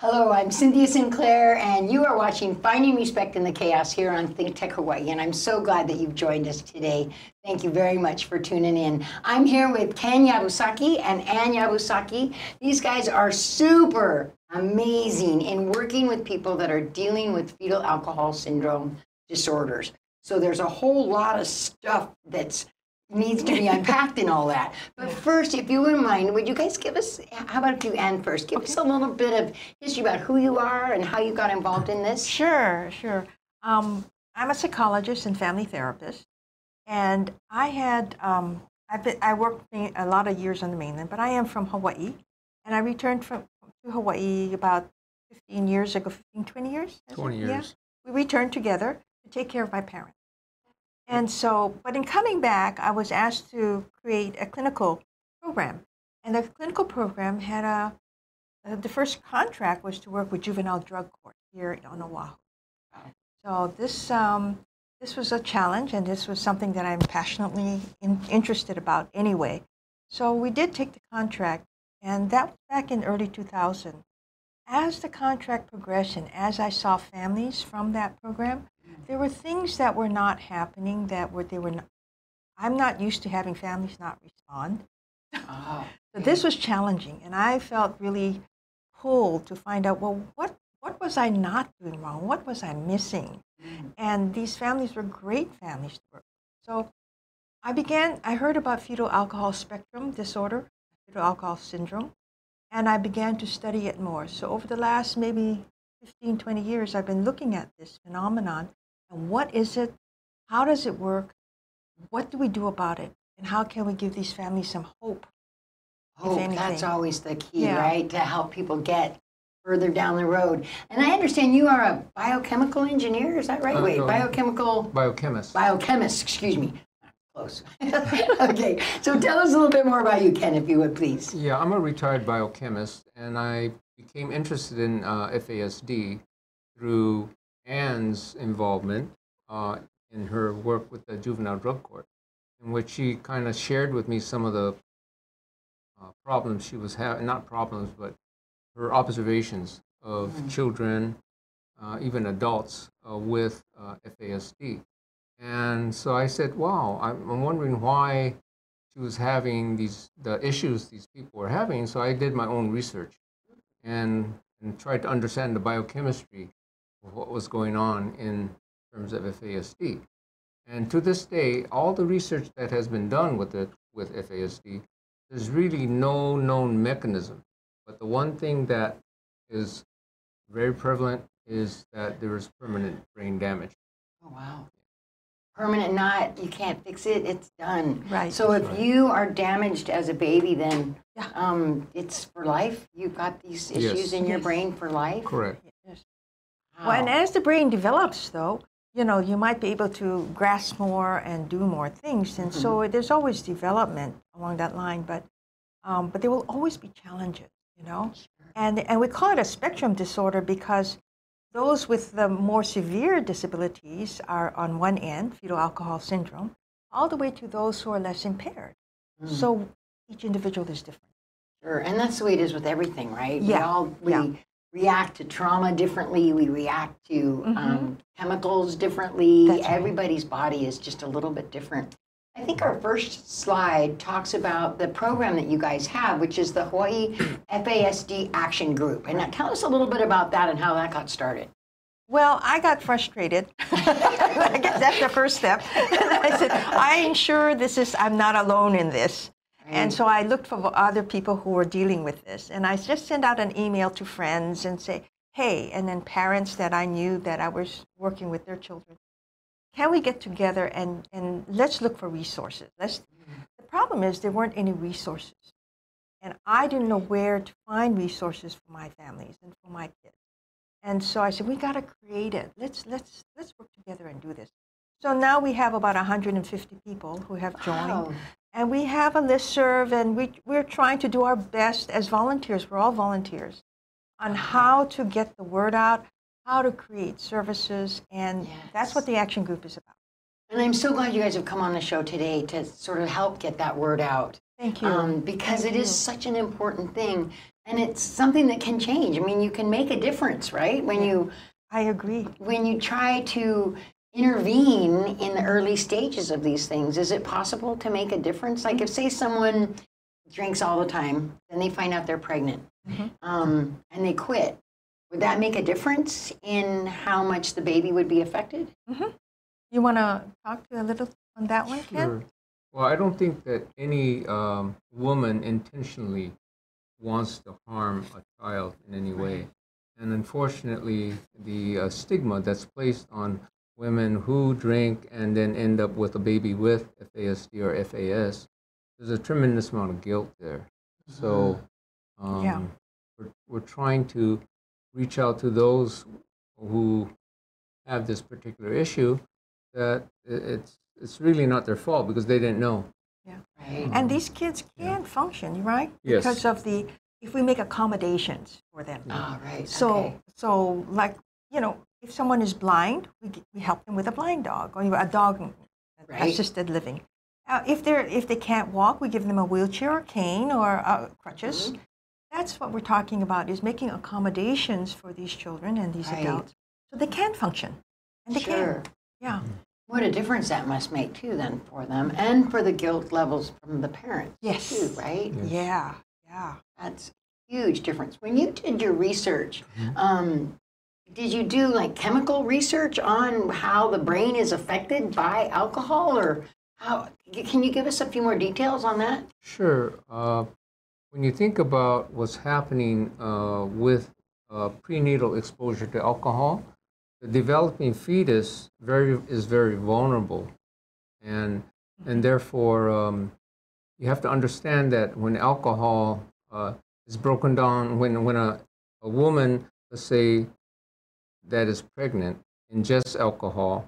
Hello, I'm Cynthia Sinclair, and you are watching Finding Respect in the Chaos here on Think Tech Hawaii, and I'm so glad that you've joined us today. Thank you very much for tuning in. I'm here with Ken Yabusaki and Ann Yabusaki. These guys are super amazing in working with people that are dealing with fetal alcohol syndrome disorders. So there's a whole lot of stuff that's needs to be unpacked in all that. But first, if you wouldn't mind, would you guys give us, how about you, Ann, first? Give us a little bit of history about who you are and how you got involved in this. Sure. I'm a psychologist and family therapist. And I had, I worked a lot of years on the mainland, but I am from Hawaii. And I returned to Hawaii about 15 years ago, 20 years? 20 years. Yeah. We returned together to take care of my parents. And so, but in coming back, I was asked to create a clinical program. And the clinical program had the first contract was to work with juvenile drug court here on Oahu. So this was a challenge, and this was something that I'm passionately interested about anyway. So we did take the contract, and that was back in early 2000. As the contract progressed, and as I saw families from that program, there were things that were not happening that were, I'm not used to having families not respond. Oh. So this was challenging, and I felt really pulled to find out, well, what was I not doing wrong? What was I missing? And these families were great families to work with. So I heard about fetal alcohol spectrum disorder, fetal alcohol syndrome, and I began to study it more. So over the last maybe 15, 20 years, I've been looking at this phenomenon. And what is it? How does it work? What do we do about it? And how can we give these families some hope? Hope, that's always the key, yeah. Right? To help people get further down the road. And I understand you are a biochemical engineer, is that right? Biochemist, excuse me. Close. Okay, so tell us a little bit more about you, Ken, if you would, please. Yeah, I'm a retired biochemist, and I became interested in FASD through Ann's involvement in her work with the juvenile drug court, in which she kind of shared with me some of the problems she was having, not problems, but her observations of children, even adults with FASD. And so I said, wow, I'm wondering why she was having the issues these people were having. So I did my own research and tried to understand the biochemistry of what was going on in terms of FASD. And to this day, all the research that has been done with FASD, there's really no known mechanism. But the one thing that is very prevalent is that there is permanent brain damage. Oh, wow. Permanent, not, you can't fix it, it's done. Right. So if you are damaged as a baby, then it's for life? You've got these issues in your brain for life? Correct. Yes. Wow. Well, and as the brain develops, though, you know, you might be able to grasp more and do more things. And so there's always development along that line, but there will always be challenges, you know? Sure. And we call it a spectrum disorder because those with the more severe disabilities are on one end, fetal alcohol syndrome, all the way to those who are less impaired. Mm. So each individual is different. Sure, and that's the way it is with everything, right? Yeah. We react to trauma differently. We react to chemicals differently. That's right. Everybody's body is just a little bit different. I think our first slide talks about the program that you guys have, which is the Hawaii FASD Action Group. And now tell us a little bit about that and how that got started. Well, I got frustrated. I guess that's the first step. I said, I'm sure I'm not alone in this. Right. And so I looked for other people who were dealing with this. And I just sent out an email to friends and say, hey, and then parents that I knew that I was working with their children. Can we get together and let's look for resources? The problem is there weren't any resources. And I didn't know where to find resources for my families and for my kids. And so I said, we got to create it. Let's work together and do this. So now we have about 150 people who have joined. Wow. And we have a listserv, and we're trying to do our best as volunteers. We're all volunteers on how to get the word out, how to create services, and that's what the Action Group is about. And I'm so glad you guys have come on the show today to sort of help get that word out. Thank you. Because it is such an important thing And it's something that can change. I mean, you can make a difference, right? When you, I agree. When you try to intervene in the early stages of these things, is it possible to make a difference? Like if, say, someone drinks all the time, then they find out they're pregnant, and they quit. Would that make a difference in how much the baby would be affected? You want to talk to a little on that one, Ken? Sure. Well, I don't think that any woman intentionally wants to harm a child in any way. And unfortunately, the stigma that's placed on women who drink and then end up with a baby with FASD or FAS, there's a tremendous amount of guilt there. So we're trying to reach out to those who have this particular issue that it's really not their fault because they didn't know. And these kids can function, right? Yes. Because of the, if we make accommodations for them. So like, you know, if someone is blind, we help them with a blind dog or a dog assisted living. If they can't walk, we give them a wheelchair or cane or crutches. That's what we're talking about, is making accommodations for these children and these adults so they can function. And they can. Yeah. What a difference that must make, too, then, for them, and for the guilt levels from the parents, too, right? Yeah. That's a huge difference. When you did your research, did you do, like, chemical research on how the brain is affected by alcohol, or how? Can you give us a few more details on that? Sure. When you think about what's happening with prenatal exposure to alcohol, the developing fetus is very vulnerable, and therefore you have to understand that when alcohol is broken down, when a woman, let's say, that is pregnant ingests alcohol,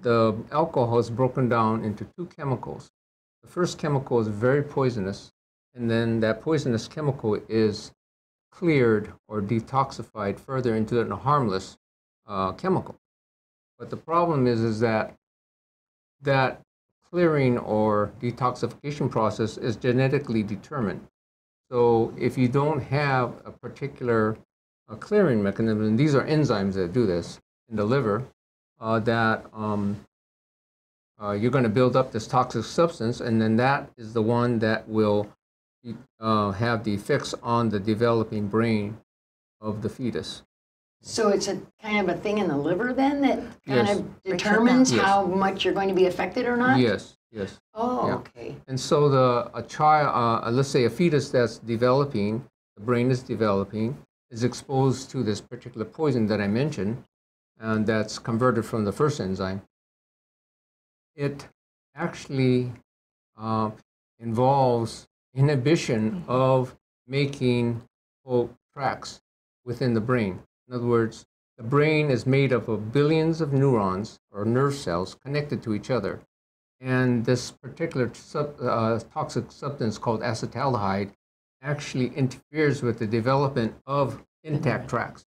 the alcohol is broken down into two chemicals. The first chemical is very poisonous, and then that poisonous chemical is cleared or detoxified further into a harmless chemical. But the problem is that that clearing or detoxification process is genetically determined. So if you don't have a particular clearing mechanism, and these are enzymes that do this in the liver, you're going to build up this toxic substance, and then that is the one that will have the effects on the developing brain of the fetus. So it's a kind of a thing in the liver then that kind of determines how much you're going to be affected or not? Yes. Oh, okay. And so a child, let's say a fetus that's developing, the brain is developing, is exposed to this particular poison that I mentioned, and that's converted from the first enzyme. It actually involves inhibition of making tracks within the brain. In other words, the brain is made up of billions of neurons or nerve cells connected to each other. And this particular toxic substance called acetaldehyde actually interferes with the development of intact tracts.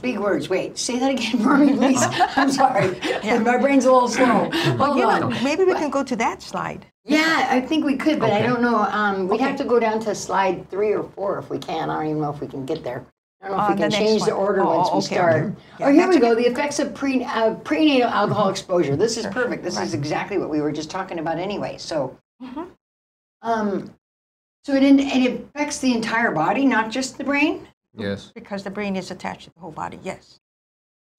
Big words. Wait, say that again for me, please. I'm sorry. My brain's a little slow. Well, you know, maybe we can go to that slide. Yeah, I think we could, but I don't know. We'd have to go down to slide 3 or 4 if we can. I don't even know if we can get there. I don't know if we can change the order once we start. Yeah, here we go. The effects of prenatal alcohol exposure. This is perfect. This is exactly what we were just talking about anyway. So so it affects the entire body, not just the brain? Yes. Because the brain is attached to the whole body, yes.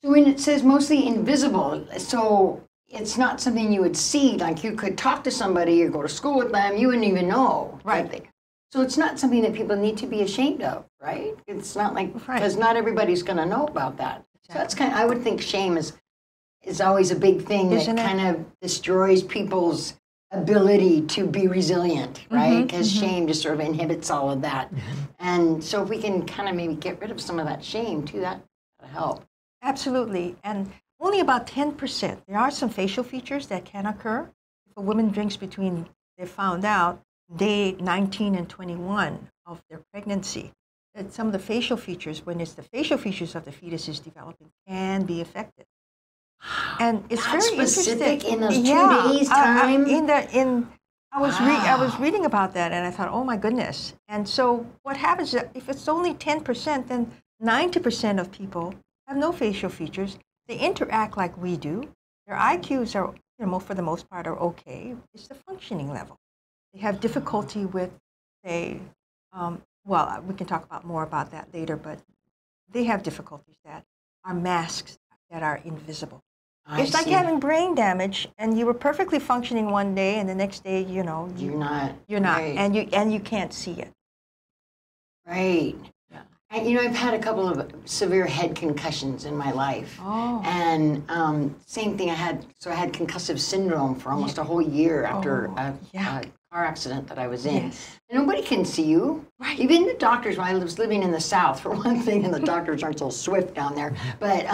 So when it says mostly invisible, so it's not something you would see. Like you could talk to somebody or go to school with them. You wouldn't even know. Right. So it's not something that people need to be ashamed of, right? It's not like, because not everybody's going to know about that. Exactly. So that's kind of, I would think shame is always a big thing that kind of destroys people's ability to be resilient, right? Because shame just sort of inhibits all of that. And so if we can kind of maybe get rid of some of that shame too, that would help. Absolutely. And only about 10%. There are some facial features that can occur. If a woman drinks between, they found out, day 19 and 21 of their pregnancy, that some of the facial features, when it's the facial features of the fetus is developing, can be affected. And it's very specific in those 2 days' time. In I was reading about that, and I thought, oh my goodness. And so what happens is, if it's only 10%, then 90% of people have no facial features. They interact like we do. Their IQs are, you know, for the most part, are okay. It's the functioning level. They have difficulty with, say, well, we can talk about more about that later, but they have difficulties that are masks that are invisible. It's like having brain damage, and you were perfectly functioning one day, and the next day, you know, you're not, right. And you can't see it. Right. Yeah. And, you know, I've had a couple of severe head concussions in my life, and same thing. I had concussive syndrome for almost a whole year after a car accident that I was in. Yes. And nobody can see you. Right. Even the doctors. When I was living in the South, for one thing, and the doctors aren't so swift down there, but.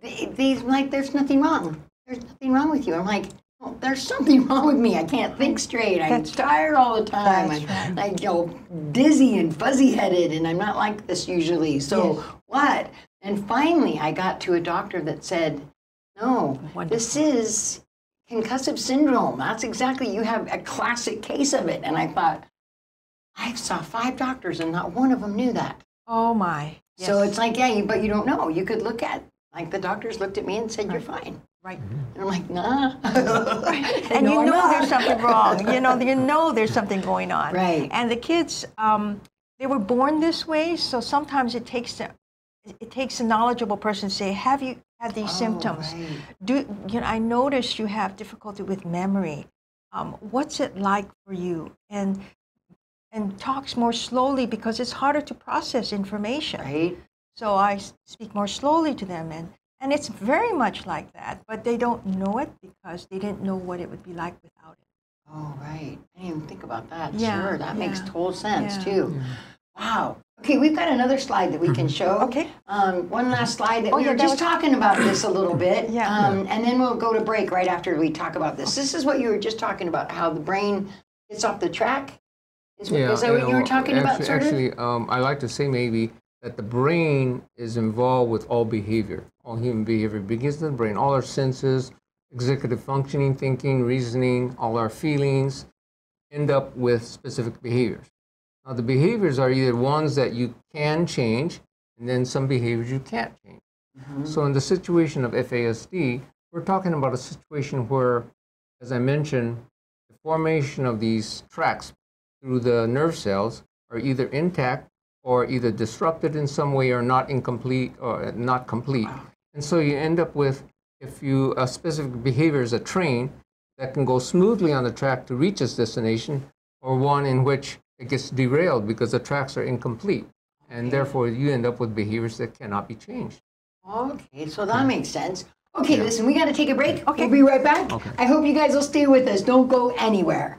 These like, there's nothing wrong. There's nothing wrong with you. I'm like, well, there's something wrong with me. I can't think straight. I'm tired all the time. I'm like, you know, dizzy and fuzzy-headed, and I'm not like this usually. So what? And finally, I got to a doctor that said, no, this is concussive syndrome. That's exactly, you have a classic case of it. And I thought, I saw 5 doctors, and not one of them knew that. Oh, my. Yes. So it's like, yeah, but you don't know. You could look at. Like, the doctors looked at me and said, you're fine. Right. And I'm like, nah. And no, you know there's something wrong. You know there's something going on. Right. And the kids, they were born this way, so sometimes it takes a knowledgeable person to say, have you had these symptoms? Right. I noticed you have difficulty with memory. What's it like for you? And talks more slowly because it's harder to process information. Right. So I speak more slowly to them, and it's very much like that, but they don't know it because they didn't know what it would be like without it. Oh, right. I didn't even think about that. Yeah. Sure, that makes total sense, too. Yeah. Wow. Okay, we've got another slide that we can show. Okay. One last slide that we were just talking about this a little bit, and then we'll go to break right after we talk about this. This is what you were just talking about, how the brain gets off the track. Is that what you were talking about, sort of? Actually, I like to say maybe that the brain is involved with all behavior, all human behavior begins in the brain, all our senses, executive functioning, thinking, reasoning, all our feelings end up with specific behaviors. Now the behaviors are either ones that you can change, and then some behaviors you can't change. Mm-hmm. So in the situation of FASD, we're talking about a situation where, as I mentioned, the formation of these tracts through the nerve cells are either intact or either disrupted in some way or not incomplete or not complete. And so you end up with, if you, a specific behavior is a train that can go smoothly on the track to reach its destination, or one in which it gets derailed because the tracks are incomplete. And therefore you end up with behaviors that cannot be changed. Okay, so that makes sense. Okay, listen, we gotta take a break. Okay. We'll be right back. Okay. I hope you guys will stay with us. Don't go anywhere.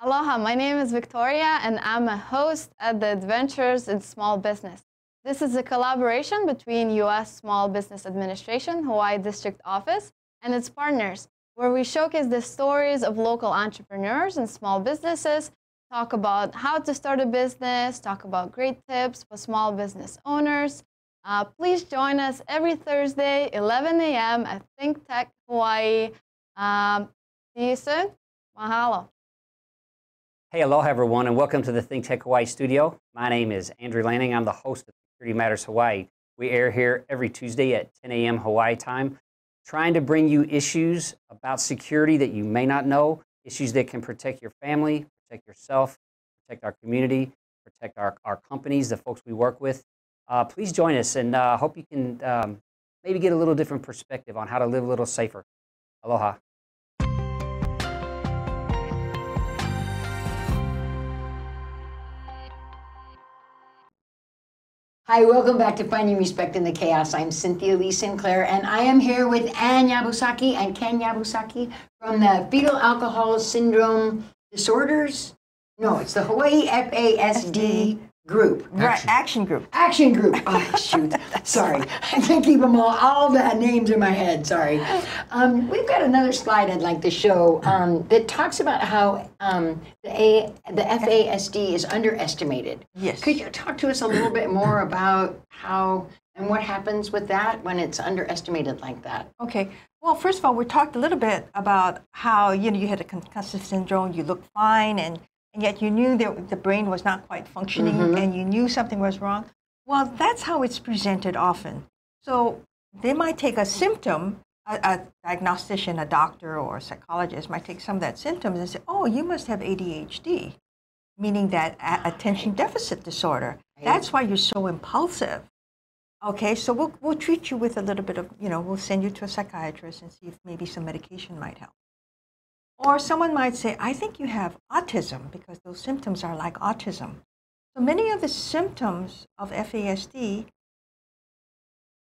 Aloha, my name is Victoria, and I'm a host at the Adventures in Small Business. This is a collaboration between U.S. Small Business Administration, Hawaii District Office, and its partners, where we showcase the stories of local entrepreneurs and small businesses, talk about how to start a business, talk about great tips for small business owners. Please join us every Thursday, 11 a.m. at Think Tech Hawaii. See you soon. Mahalo. Hey, aloha everyone, and welcome to the Think Tech Hawaii studio. My name is Andrew Lanning. I'm the host of Security Matters Hawaii. We air here every Tuesday at 10 a.m. Hawaii time, trying to bring you issues about security that you may not know, issues that can protect your family, protect yourself, protect our community, protect our companies, the folks we work with. Please join us, and I hope you can maybe get a little different perspective on how to live a little safer. Aloha. Hi, welcome back to Finding Respect in the Chaos. I'm Cynthia Lee Sinclair, and I am here with Ann Yabusaki and Ken Yabusaki from the Fetal Alcohol Syndrome Disorders. No, it's the Hawaii FASD Group. Right, Action Group. Action Group. Oh, shoot. Sorry. I can't keep them all the names in my head. Sorry. We've got another slide I'd like to show that talks about how the FASD is underestimated. Yes. Could you talk to us a little bit more about how and what happens with that when it's underestimated like that? Okay. Well, first of all, we talked a little bit about how, you know, you had a concussive syndrome, you looked fine, and yet you knew that the brain was not quite functioning, and you knew something was wrong. Well, that's how it's presented often. So they might take a symptom, a diagnostician, a doctor, or a psychologist might take some of that symptoms and say, oh, you must have ADHD, meaning that attention deficit disorder. That's why you're so impulsive. Okay, so we'll treat you with a little bit of, you know, we'll send you to a psychiatrist and see if maybe some medication might help. Or someone might say, I think you have autism because those symptoms are like autism. So many of the symptoms of FASD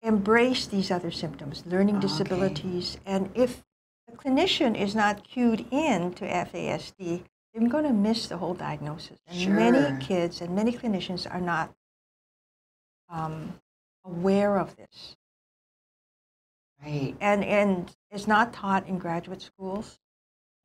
embrace these other symptoms, learning disabilities. And if the clinician is not cued in to FASD, they're going to miss the whole diagnosis. And many kids and many clinicians are not aware of this. Right. And it's not taught in graduate schools.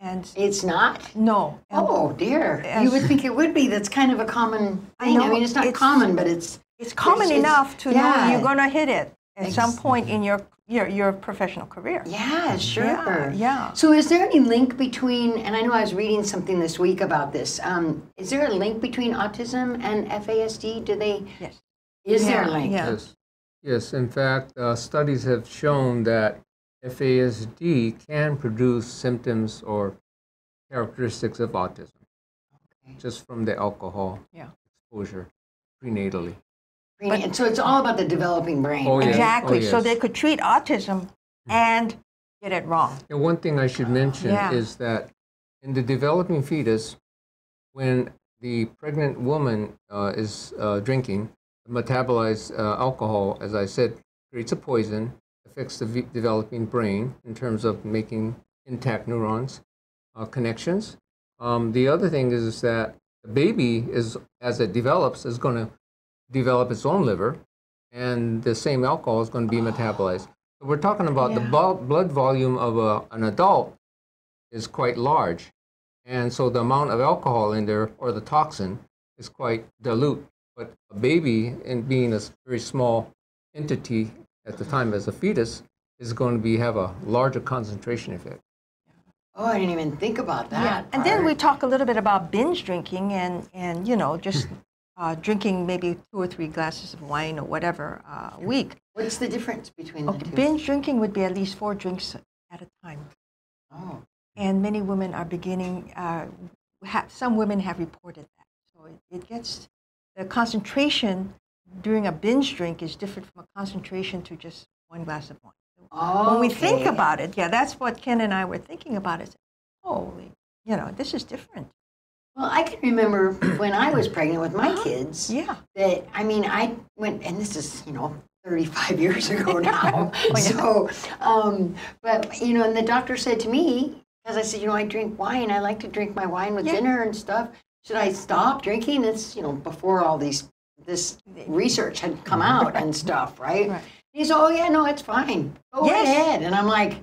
And it's not? No. And oh, dear. You would think it would be. That's kind of a common thing. I mean, it's not common, but it's... It's common enough to know you're going to hit it at some point in your professional career. Yeah, sure. Yeah, yeah. So is there any link between, and I know I was reading something this week about this, is there a link between autism and FASD? Do they... Yes. Is there a link? Yeah. Yes. Yes, in fact, studies have shown that FASD can produce symptoms or characteristics of autism, just from the alcohol exposure prenatally. And so it's all about the developing brain. Oh, yes. Exactly. Oh, yes. So they could treat autism and get it wrong. And one thing I should mention is that in the developing fetus, when the pregnant woman is drinking, metabolized alcohol, as I said, creates a poison, affects the developing brain in terms of making intact neurons connections. The other thing is that the baby, is, as it develops, is going to develop its own liver, and the same alcohol is going to be metabolized. So we're talking about the blood volume of an adult is quite large, and so the amount of alcohol in there, or the toxin, is quite dilute. But a baby, and being a very small entity at the time as a fetus, is going to have a larger concentration effect. Oh, I didn't even think about that. Yeah. And then we talk a little bit about binge drinking and you know, just drinking maybe 2 or 3 glasses of wine or whatever a week. What's the difference between the two? Binge drinking would be at least 4 drinks at a time. Oh. And many women are beginning, some women have reported that. So it gets... The concentration during a binge drink is different from a concentration to just 1 glass of wine. Okay. When we think about it, that's what Ken and I were thinking about. Is, holy, you know, this is different. Well, I can remember when I was pregnant with my kids. Yeah. That, I mean, I went, and this is, you know, 35 years ago now. So, but, you know, and the doctor said to me, because I said, you know, I drink wine. I like to drink my wine with dinner and stuff. Should I stop drinking? It's, you know, before all this research had come out and stuff, right? He's, oh yeah, no, it's fine. Go ahead. And I'm like,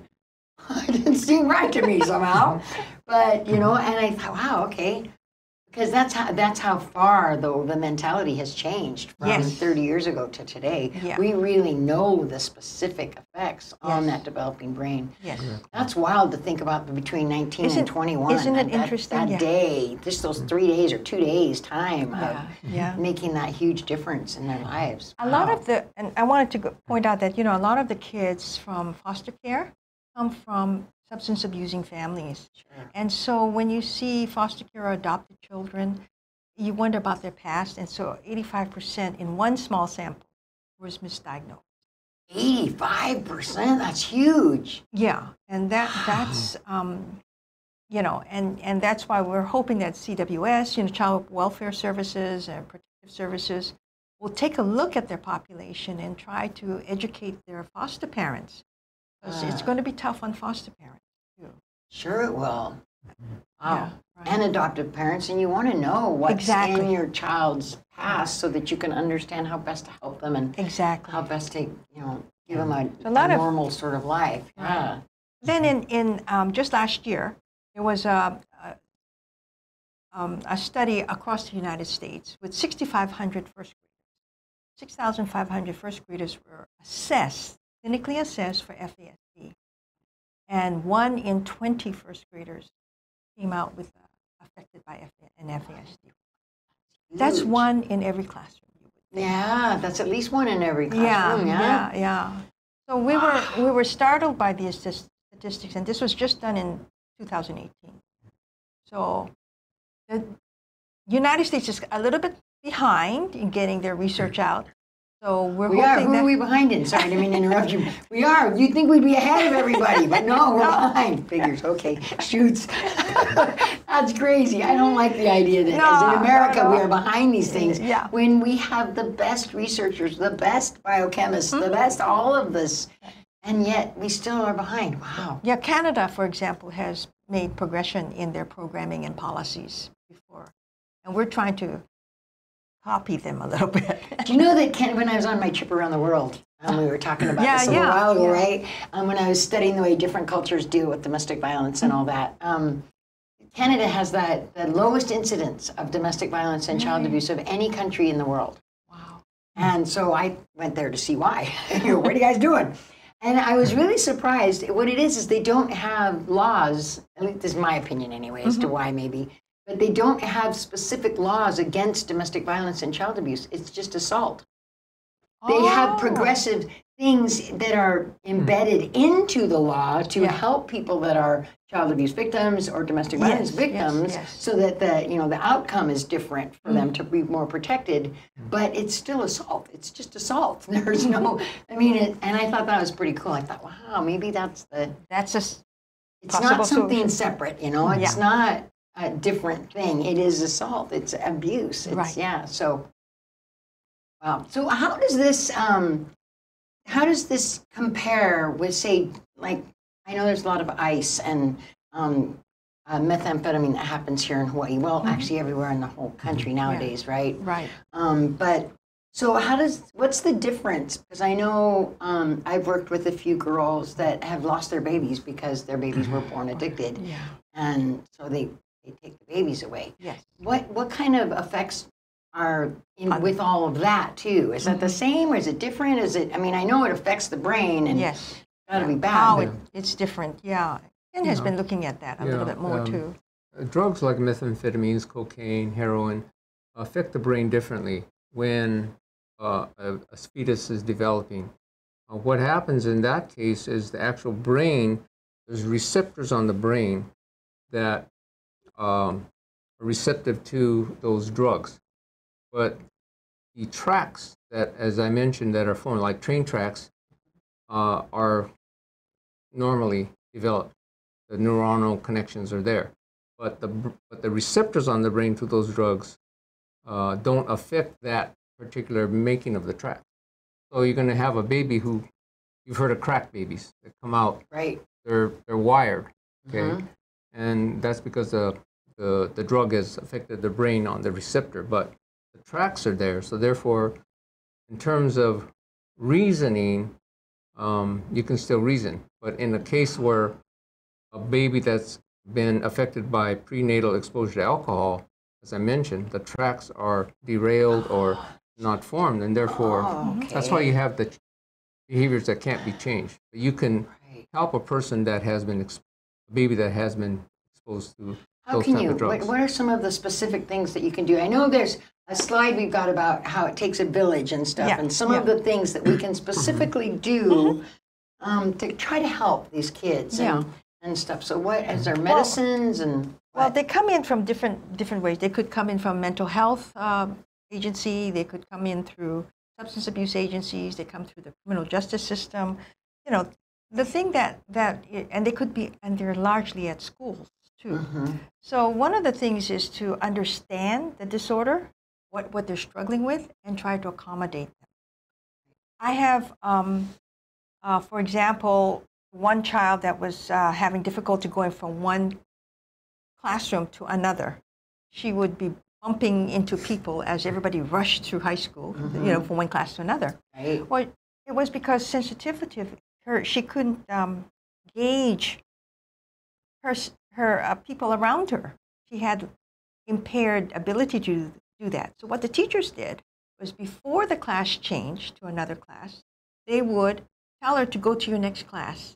it didn't seem right to me somehow. But, you know, and I thought, wow, okay. Because that's how far, though, the mentality has changed from 30 years ago to today. Yeah. We really know the specific effects on that developing brain. Yes. That's wild to think about between 19 and 21. Isn't it interesting? That day, just those 3 days or 2 days time of making that huge difference in their lives. A lot of the, and I wanted to point out that, you know, a lot of the kids from foster care come from substance abusing families. Sure. And so when you see foster care or adopted children, you wonder about their past. And so 85% in one small sample was misdiagnosed. 85%? That's huge. Yeah. And that's, you know, and that's why we're hoping that CWS, you know, Child Welfare Services and Protective Services, will take a look at their population and try to educate their foster parents. It's going to be tough on foster parents, too. Sure it will. Wow. Yeah, right. And adoptive parents, and you want to know what's in your child's past so that you can understand how best to help them and how best to, you know, give them a normal sort of life. Yeah. Then in just last year, there was a study across the United States with 6,500 first graders. 6,500 first graders were assessed, clinically assessed for FASD. and 1 in 20 first graders came out with affected by an FASD. That's 1 in every classroom. Yeah, that's at least 1 in every classroom. Yeah, yeah, yeah. So we were startled by these statistics, and this was just done in 2018. So the United States is a little bit behind in getting their research out. So we're hoping that... Who are we behind in? Sorry, I didn't mean to interrupt you. We are. You'd think we'd be ahead of everybody, but no, we're behind. Figures. Okay. Shoots. That's crazy. I don't like the idea that as in America we are behind these things when we have the best researchers, the best biochemists, the best all of this, and yet we still are behind. Wow. Yeah, Canada, for example, has made progression in their programming and policies before, and we're trying to copy them a little bit. Do you know that, Ken, when I was on my trip around the world, we were talking about this a little while ago, right? When I was studying the way different cultures deal with domestic violence and all that, Canada has the lowest incidence of domestic violence and child abuse of any country in the world. Wow. And so I went there to see why. What are you guys doing? And I was really surprised. What it is they don't have laws, at least this is my opinion anyway, as to why maybe, but they don't have specific laws against domestic violence and child abuse. It's just assault. Oh. They have progressive things that are embedded into the law to help people that are child abuse victims or domestic violence victims, so that the outcome is different for them to be more protected. But it's still assault. It's just assault. There's no. I mean, and I thought that was pretty cool. I thought, wow, maybe that's just. It's not something separate, It's not a different thing. It is assault. It's abuse. It's, so, wow. So how does this compare with, say, like, I know there's a lot of ICE and methamphetamine that happens here in Hawaii. Well, actually everywhere in the whole country nowadays, right? Right. But so what's the difference? Because I know I've worked with a few girls that have lost their babies because their babies were born addicted. Yeah. And so they take the babies away. Yes. What kind of effects are with all of that too? Is that the same or is it different? Is it, I mean, I know it affects the brain and that'll be bad. Oh, it's different, Ken has been looking at that a little bit more too. Drugs like methamphetamines, cocaine, heroin affect the brain differently when a fetus is developing. What happens in that case is the actual brain, there's receptors on the brain that are receptive to those drugs. But the tracks that, as I mentioned, that are formed, like train tracks, are normally developed. The neuronal connections are there, but the receptors on the brain to those drugs don't affect that particular making of the track. So you're going to have a baby who, you've heard of crack babies that come out. Right. They're wired. Okay. And that's because the drug has affected the brain on the receptor, but the tracks are there. So therefore, in terms of reasoning. You can still reason, but in a case where a baby that's been affected by prenatal exposure to alcohol, as I mentioned, the tracts are derailed or not formed, and therefore that's why you have the behaviors that can't be changed. But you can help a person that has been exposed to those type of drugs. What are some of the specific things that you can do? I know there's a slide we've got about how it takes a village and stuff, and some of the things that we can specifically do to try to help these kids and stuff. So what is there, medicines and what? Well, they come in from different ways. They could come in from mental health agency. They could come in through substance abuse agencies. They come through the criminal justice system. You know, the thing and they could be, and they're largely at schools too. So one of the things is to understand the disorder, what they're struggling with, and try to accommodate them. I have, for example, one child that was having difficulty going from one classroom to another. She would be bumping into people as everybody rushed through high school, from one class to another. Right. Well, it was because sensitivity of her, she couldn't gauge her people around her. She had impaired ability to do that. So what the teachers did was, before the class changed to another class, they would tell her to go to your next class.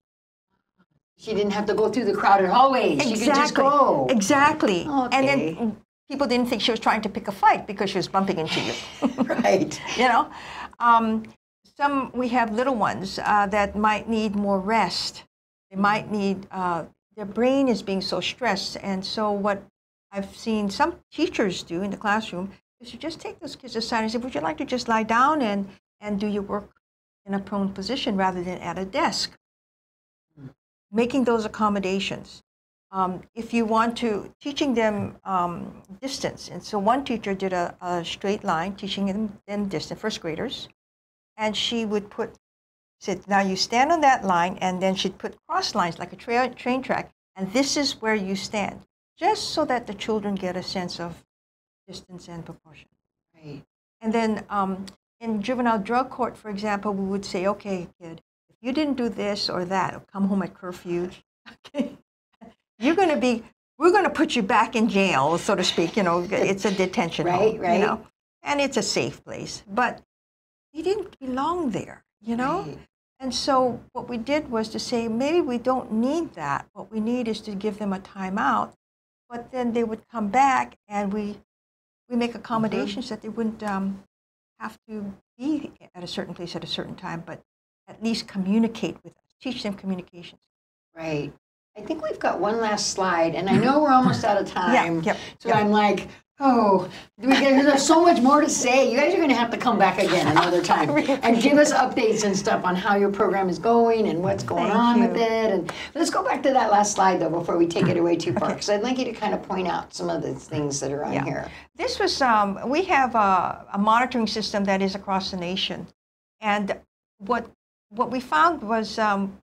She didn't have to go through the crowded hallways. Exactly. She could just go. Exactly. Okay. And then people didn't think she was trying to pick a fight because she was bumping into you. Right. You know? We have little ones that might need more rest. They might need, their brain is being so stressed. And so what I've seen some teachers do in the classroom is you just take those kids aside and say, would you like to just lie down and do your work in a prone position rather than at a desk? Making those accommodations. If you want to, teaching them distance. And so one teacher did a straight line, teaching them distance, first graders. And she would said, now you stand on that line, and then she'd put cross lines like a train track, and this is where you stand, just so that the children get a sense of distance and proportion. Right. And then in juvenile drug court, for example, we would say, okay, kid, you didn't do this or that, or come home at curfew. Okay. We're going to put you back in jail, so to speak. You know, it's a detention home, right. You know, and it's a safe place. But he didn't belong there, you know? Right. And so what we did was to say, maybe we don't need that. What we need is to give them a timeout. But then they would come back, and we make accommodations that they wouldn't have to be at a certain place at a certain time, but at least communicate with us, teach them communication. Right. I think we've got one last slide, and I know we're almost out of time. Yeah, so I'm like, oh, there's so much more to say. You guys are going to have to come back again another time and give us updates and stuff on how your program is going and what's going on with it. And let's go back to that last slide, though, before we take it away too far, because I'd like you to kind of point out some of the things that are on here. This was, we have a monitoring system that is across the nation. And what we found was,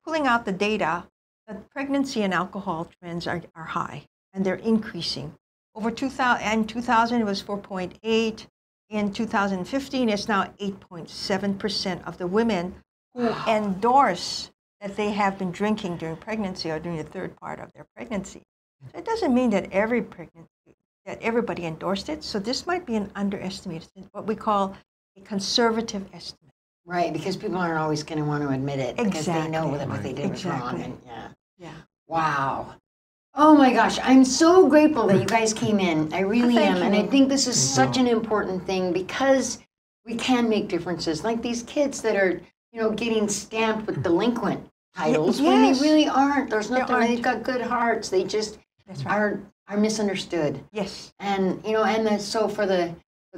pulling out the data, that pregnancy and alcohol trends are high, and they're increasing. Over 2000, it was 4.8. In 2015, it's now 8.7% of the women who endorse that they have been drinking during pregnancy or during the third part of their pregnancy. So it doesn't mean that everybody endorsed it. So this might be an underestimate, what we call a conservative estimate. Right, because people aren't always going to want to admit it because they know that what they did was wrong. And wow. Oh my gosh, I'm so grateful that you guys came in. I really am. And I think this is such an important thing because we can make differences. Like these kids that are, you know, getting stamped with delinquent titles when they really aren't. There's nothing. They've got good hearts. They just are misunderstood. Yes. And you know, and so for the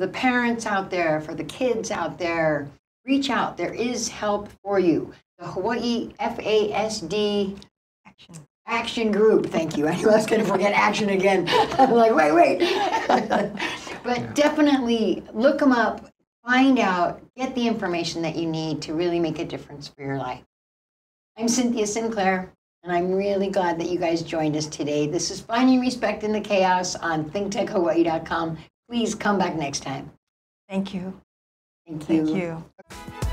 parents out there, for the kids out there, reach out. There is help for you. The Hawaii FASD Action Group. Thank you. I knew I was going to forget action again. I'm like, wait. But definitely look them up, find out, get the information that you need to really make a difference for your life. I'm Cynthia Sinclair, and I'm really glad that you guys joined us today. This is Finding Respect in the Chaos on thinktechhawaii.com. Please come back next time. Thank you. Thank you.